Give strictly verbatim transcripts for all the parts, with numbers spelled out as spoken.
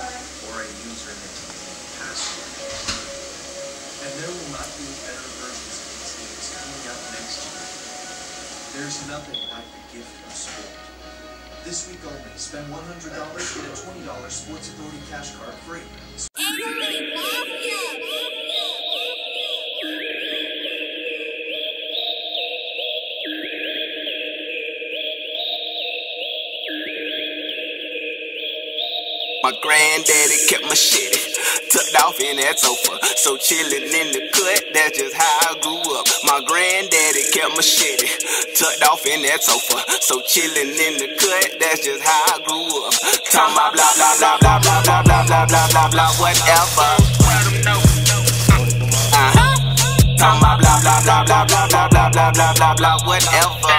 or a username and password. And there will not be better versions of these things coming up next year. There's nothing like the gift of sport. This week only, spend one hundred dollars, get a twenty dollars Sports Authority cash card free. My granddaddy kept machete tucked off in that sofa, so chillin' in the cut, that's just how I grew up. My granddaddy kept machete tucked off in that sofa, so chillin' in the cut, that's just how I grew up. Talking about blah blah blah blah blah blah blah blah blah blah blah whatever. Uh-huh. Talking about blah blah blah blah blah blah blah blah blah blah blah whatever.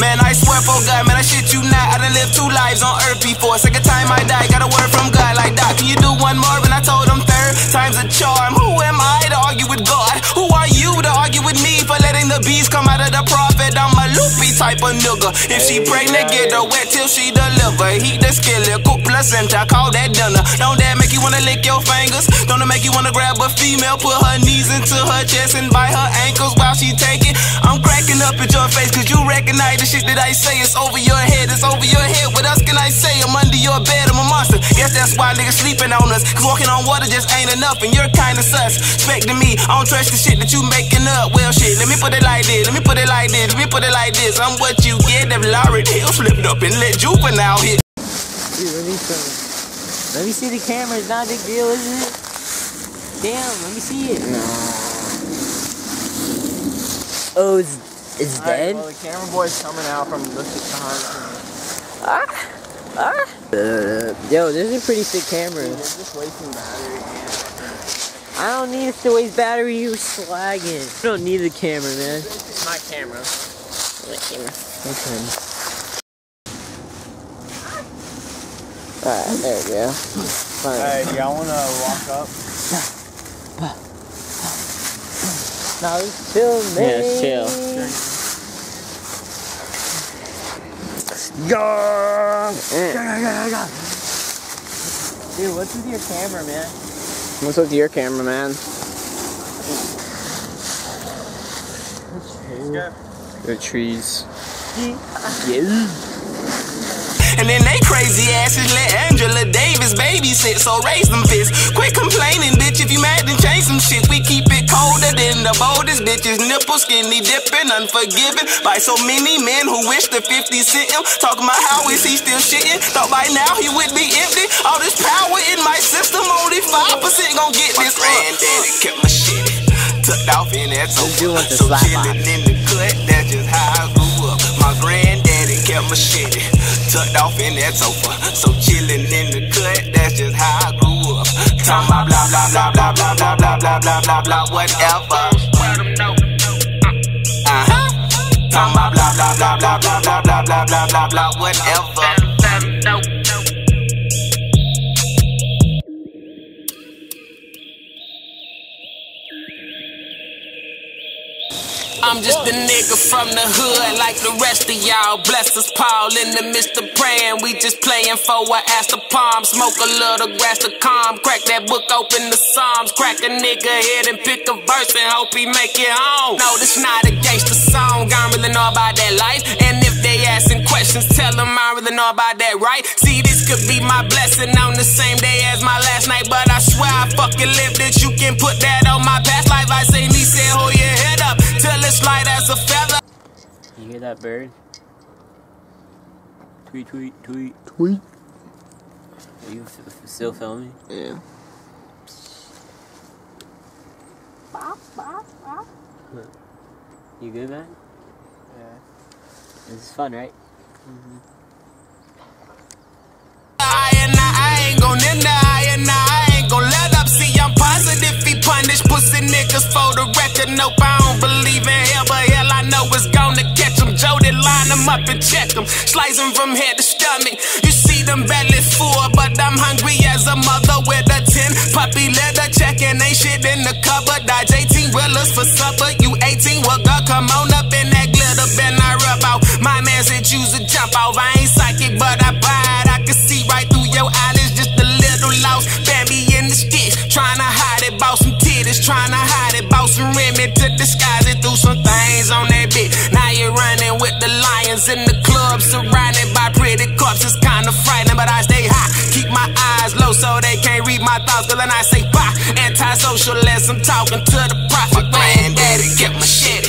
Man, I swear for God, man, I shit you not. I done lived two lives on earth before. Second time I died, got a word from God like, Doc, can you do one more? And I told him third time's a charm. Who am I to argue with God? Who are you to argue with me for letting the beast come out of the prophet? I'm a loopy type of nigga. If she pregnant, get her wet till she deliver. Heat the skillet, cook placenta, call that dinner. Don't that make you wanna lick your fingers? Don't it make you wanna grab a female, put her knees into her chest and bite her ankles while she take it? I'm cracking up at your face, cause you recognize the shit that I say is over your head, it's over your head. What else can I say? I'm under your bed, I'm a monster. Guess that's why niggas sleeping on us, cause walking on water just ain't enough. And you're kinda sus, expecting me, I don't trust the shit that you making up. Well shit, let me put it like this, let me put it like this, let me put it like this. I'm what you get, if Lauren Hill flipped up and let Juvenile hit. Dude, let me film. Let me see the camera, it's not a big deal, is it? Damn, let me see it. Oh, it's It's All dead? Right, well, the camera boy's coming out from the behind. Ah! Ah! Uh, yo, this is a pretty sick camera. Dude, it's just wasting battery. Man. I don't need it to waste battery, you slagging. I don't need the camera, man. It's my camera. My camera. Okay. Alright, there we go. Alright, y'all wanna walk up? Now it's chill, man. Yeah, it's chill. Yeah. Dude, what's with your camera, man? What's with your camera, man? The trees. Yeah. And then they crazy asses let Angela Davis babysit, so raise them fists. Quit complaining, bitch, if you mad then change some shit. We keep it colder than the boldest bitches. Nipple skinny dipping, unforgiving by so many men who wish the fifty cent him. Talking about how is he still shitting? Thought by now he would be empty. All this power in my system, only five percent gon' get this. My granddaddy kept my shit tucked off in that sofa, so chillin' in the cut, that's just how I grew up. My granddaddy kept my shit tucked off in that sofa, so chillin' in the cut, that's just how I grew up. Talking about blah blah blah blah blah blah blah blah blah blah blah whatever. Uh-huh. Talking about blah blah blah blah blah blah blah blah blah blah blah whatever. I'm just a nigga from the hood like the rest of y'all. Bless us, Paul, in the midst of praying. We just playing for an ass to palm. Smoke a little grass to calm. Crack that book open, the Psalms. Crack a nigga head and pick a verse and hope he make it home. No, this not a gangsta song. I don't really know about that life. And if they asking questions, tell them I don't really know about that, right? See, this could be my blessing on the same day as my last night. But I swear I fucking lived it. You can put that on my past life. I seen he said, hold your head up. Light as a feather. You hear that bird? Tweet, tweet, tweet, tweet. Are you still filming? Yeah. Bop, bop, bop. You good, man? Yeah. This is fun, right? Mm-hmm. I and I, I ain't gon' end I and I, I ain't gon' let up. See, I'm positive he punished pussy niggas for the record. Nope, I don't believe in hell, but hell, I know it's gonna catch him. Jody line him up and check him, slice him from head to stomach. You see them belly full, but I'm hungry as a mother with a tin puppy leather checking. Ain't shit in the cupboard. Dodge eighteen wheelers for supper. You eighteen, well, girl, come on up in that glitter. Been I rub out. My man said, choose a jump off. I ain't psychic, but I buy it. clubs in the club, surrounded by pretty cops. It's kind of frightening, but I stay high. Keep my eyes low so they can't read my thoughts. Girl, and I say bye. Anti-social as I'm talking to the prophet. My granddaddy kept machete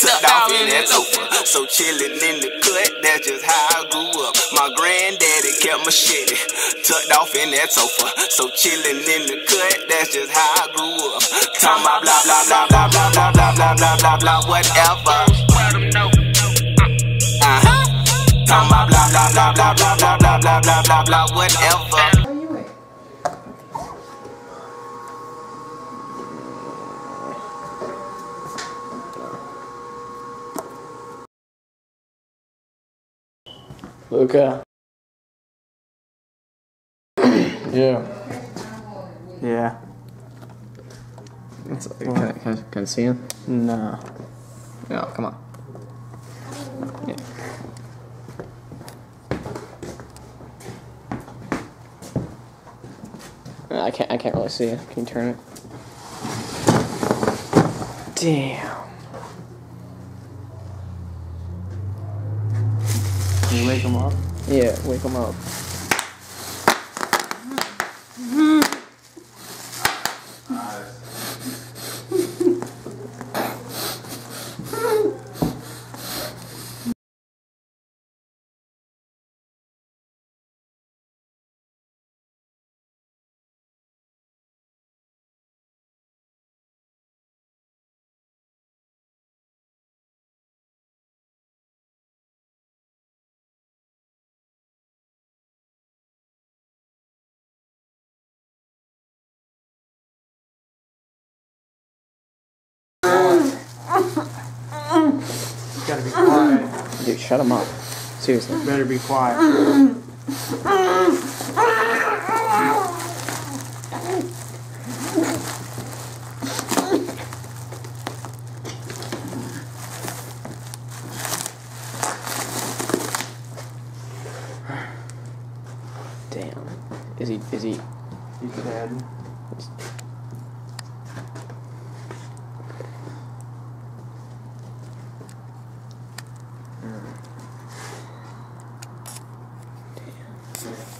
tucked off in that sofa. So chillin' in the cut, that's just how I grew up. My granddaddy kept machete tucked off in that sofa. So chillin' in the cut, that's just how I grew up. Talking about blah blah blah blah blah blah blah blah blah blah blah whatever. Uh-huh. Talking about blah blah blah blah blah blah blah blah blah blah blah whatever. Luca. Yeah. Yeah. It's like, can, I, can, I, can I see him? No. No, come on. Yeah. No, I can't. I can't really see it. Can you turn it? Damn. Can you wake him up? Yeah, wake him up. You gotta be quiet. Dude, shut him up. Seriously. You better be quiet. Damn. Is he, is he? He's dead. Yeah.